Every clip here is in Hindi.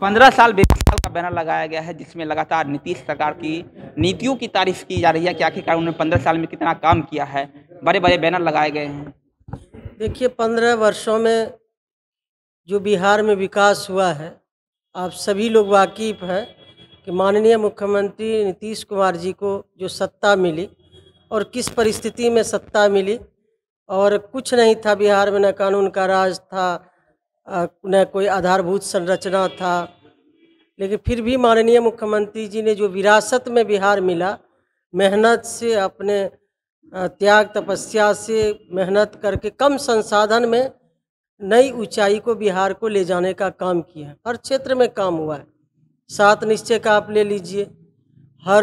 15 साल का बैनर लगाया गया है जिसमें लगातार नीतीश सरकार की नीतियों की तारीफ की जा रही है कि आखिरकार उन्होंने 15 साल में कितना काम किया है, बड़े बड़े बैनर लगाए गए हैं। देखिए, 15 वर्षों में जो बिहार में विकास हुआ है, आप सभी लोग वाकिफ हैं कि माननीय मुख्यमंत्री नीतीश कुमार जी को जो सत्ता मिली और किस परिस्थिति में सत्ता मिली, और कुछ नहीं था बिहार में, न कानून का राज था, न कोई आधारभूत संरचना था, लेकिन फिर भी माननीय मुख्यमंत्री जी ने जो विरासत में बिहार मिला, मेहनत से, अपने त्याग तपस्या से मेहनत करके कम संसाधन में नई ऊंचाई को बिहार को ले जाने का काम किया। हर क्षेत्र में काम हुआ है। 7 निश्चय का आप ले लीजिए, हर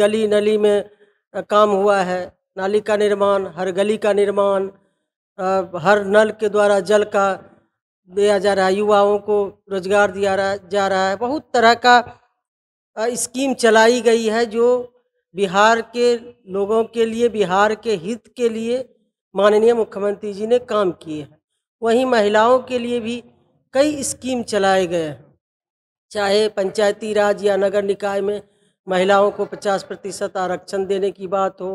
गली नली में काम हुआ है, नाली का निर्माण, हर गली का निर्माण, हर नल के द्वारा जल का दिया जा रहा है, युवाओं को रोजगार दिया जा रहा है, बहुत तरह का स्कीम चलाई गई है जो बिहार के लोगों के लिए, बिहार के हित के लिए माननीय मुख्यमंत्री जी ने काम किए हैं। वहीं महिलाओं के लिए भी कई स्कीम चलाए गए हैं, चाहे पंचायती राज या नगर निकाय में महिलाओं को 50% आरक्षण देने की बात हो,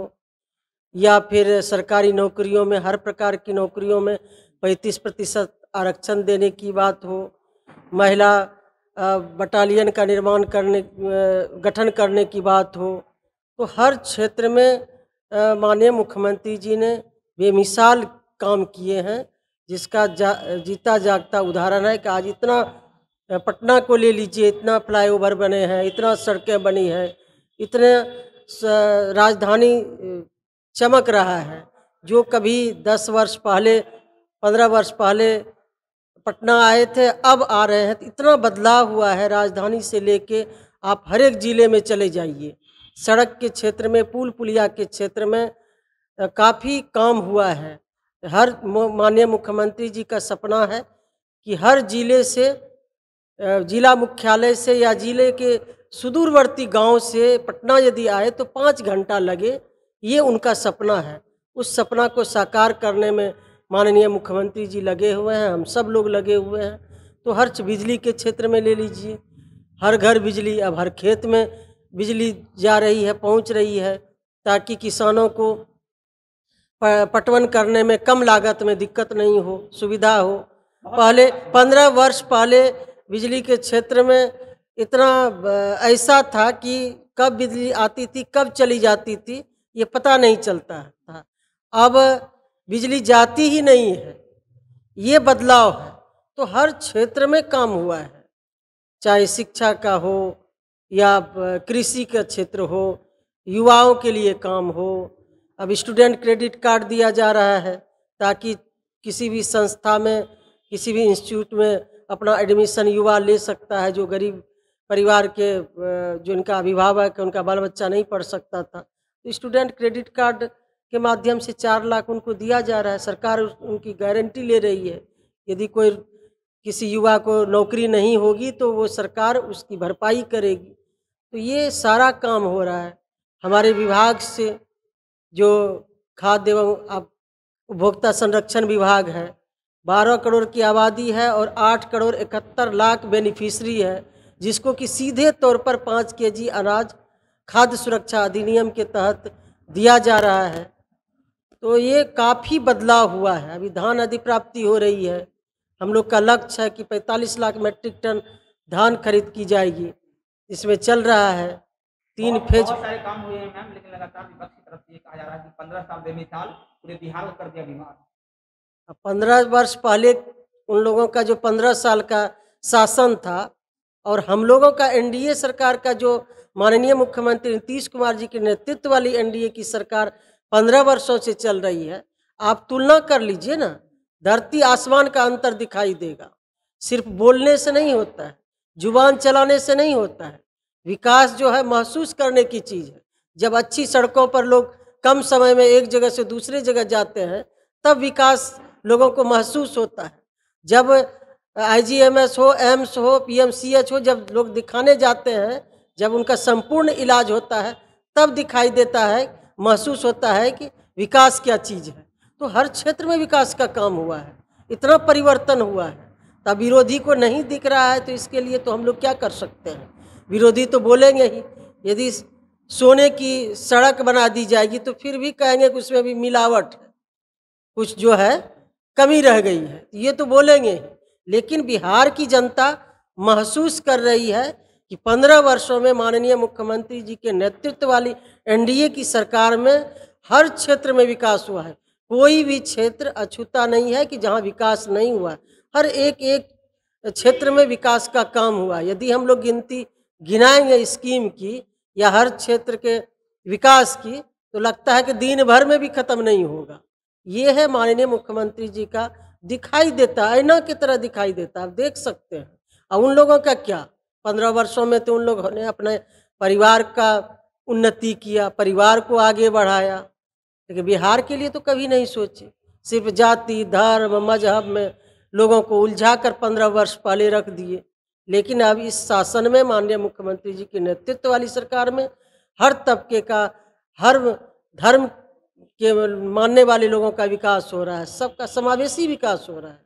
या फिर सरकारी नौकरियों में, हर प्रकार की नौकरियों में 35% आरक्षण देने की बात हो, महिला बटालियन का निर्माण गठन करने की बात हो। तो हर क्षेत्र में माननीय मुख्यमंत्री जी ने बेमिसाल काम किए हैं, जिसका जीता जागता उदाहरण है कि आज इतना पटना को ले लीजिए, इतना फ्लाईओवर बने हैं, इतना सड़कें बनी हैं, इतने राजधानी चमक रहा है। जो कभी 10 वर्ष पहले, 15 वर्ष पहले पटना आए थे, अब आ रहे हैं। इतना बदलाव हुआ है, राजधानी से लेके आप हर एक ज़िले में चले जाइए, सड़क के क्षेत्र में, पुल पुलिया के क्षेत्र में काफ़ी काम हुआ है। हर माननीय मुख्यमंत्री जी का सपना है कि हर ज़िले से, जिला मुख्यालय से या ज़िले के सुदूरवर्ती गांव से पटना यदि आए तो 5 घंटा लगे, ये उनका सपना है। उस सपना को साकार करने में माननीय मुख्यमंत्री जी लगे हुए हैं, हम सब लोग लगे हुए हैं। तो हर बिजली के क्षेत्र में ले लीजिए, हर घर बिजली, अब हर खेत में बिजली जा रही है, पहुंच रही है, ताकि किसानों को पटवन करने में कम लागत में दिक्कत नहीं हो, सुविधा हो। पहले 15 वर्ष पहले बिजली के क्षेत्र में इतना ऐसा था कि कब बिजली आती थी, कब चली जाती थी, ये पता नहीं चलता था। अब बिजली जाती ही नहीं है, ये बदलाव है। तो हर क्षेत्र में काम हुआ है, चाहे शिक्षा का हो या कृषि का क्षेत्र हो, युवाओं के लिए काम हो। अब स्टूडेंट क्रेडिट कार्ड दिया जा रहा है ताकि किसी भी संस्था में, किसी भी इंस्टीट्यूट में अपना एडमिशन युवा ले सकता है, जो गरीब परिवार के, जो उनका अभिभावक, उनका बाल बच्चा नहीं पढ़ सकता था। स्टूडेंट क्रेडिट कार्ड के माध्यम से 4 लाख उनको दिया जा रहा है, सरकार उनकी गारंटी ले रही है। यदि कोई किसी युवा को नौकरी नहीं होगी तो वो सरकार उसकी भरपाई करेगी। तो ये सारा काम हो रहा है। हमारे विभाग से जो खाद्य एवं उपभोक्ता संरक्षण विभाग है, 12 करोड़ की आबादी है और 8 करोड़ 71 लाख बेनिफिशरी है, जिसको कि सीधे तौर पर 5 केजी अनाज खाद्य सुरक्षा अधिनियम के तहत दिया जा रहा है। तो ये काफ़ी बदलाव हुआ है। अभी धान अधिप्राप्ति हो रही है, हम लोग का लक्ष्य है कि 45 लाख मीट्रिक टन धान खरीद की जाएगी, इसमें चल रहा है। 3 फेज सारे काम हुए हैं मैम, लेकिन लगातार विपक्ष की तरफ से कहा जा रहा है कि 15 साल बेमिसाल पूरे बिहार को कर दिया बीमार। 15 वर्ष पहले उन लोगों का जो 15 साल का शासन था, और हम लोगों का एनडीए सरकार का, जो माननीय मुख्यमंत्री नीतीश कुमार जी के नेतृत्व वाली एनडीए की सरकार 15 वर्षों से चल रही है, आप तुलना कर लीजिए ना, धरती आसमान का अंतर दिखाई देगा। सिर्फ बोलने से नहीं होता है, जुबान चलाने से नहीं होता है, विकास जो है महसूस करने की चीज़ है। जब अच्छी सड़कों पर लोग कम समय में एक जगह से दूसरे जगह जाते हैं, तब विकास लोगों को महसूस होता है। जब IGMS हो, एम्स हो, PMCH हो, जब लोग दिखाने जाते हैं, जब उनका संपूर्ण इलाज होता है, तब दिखाई देता है, महसूस होता है कि विकास क्या चीज़ है। तो हर क्षेत्र में विकास का काम हुआ है, इतना परिवर्तन हुआ है। तब विरोधी को नहीं दिख रहा है तो इसके लिए तो हम लोग क्या कर सकते हैं। विरोधी तो बोलेंगे ही। यदि सोने की सड़क बना दी जाएगी तो फिर भी कहेंगे कि उसमें भी मिलावट है, कुछ जो है कमी रह गई है, ये तो बोलेंगे। लेकिन बिहार की जनता महसूस कर रही है कि 15 वर्षों में माननीय मुख्यमंत्री जी के नेतृत्व वाली एनडीए की सरकार में हर क्षेत्र में विकास हुआ है। कोई भी क्षेत्र अछूता नहीं है कि जहां विकास नहीं हुआ। हर एक एक क्षेत्र में विकास का काम हुआ। यदि हम लोग गिनती गिनाएंगे स्कीम की या हर क्षेत्र के विकास की तो लगता है कि दिन भर में भी खत्म नहीं होगा। ये है माननीय मुख्यमंत्री जी का, दिखाई देता है, आईना की तरह दिखाई देता है, आप देख सकते हैं। और उन लोगों का क्या, 15 वर्षों में तो उन लोगों ने अपने परिवार का उन्नति किया, परिवार को आगे बढ़ाया, लेकिन बिहार के लिए तो कभी नहीं सोचे। सिर्फ जाति धर्म मजहब में लोगों को उलझा कर 15 वर्ष पहले रख दिए। लेकिन अब इस शासन में माननीय मुख्यमंत्री जी के नेतृत्व वाली सरकार में हर तबके का, हर धर्म के मानने वाले लोगों का विकास हो रहा है, सबका समावेशी विकास हो रहा है।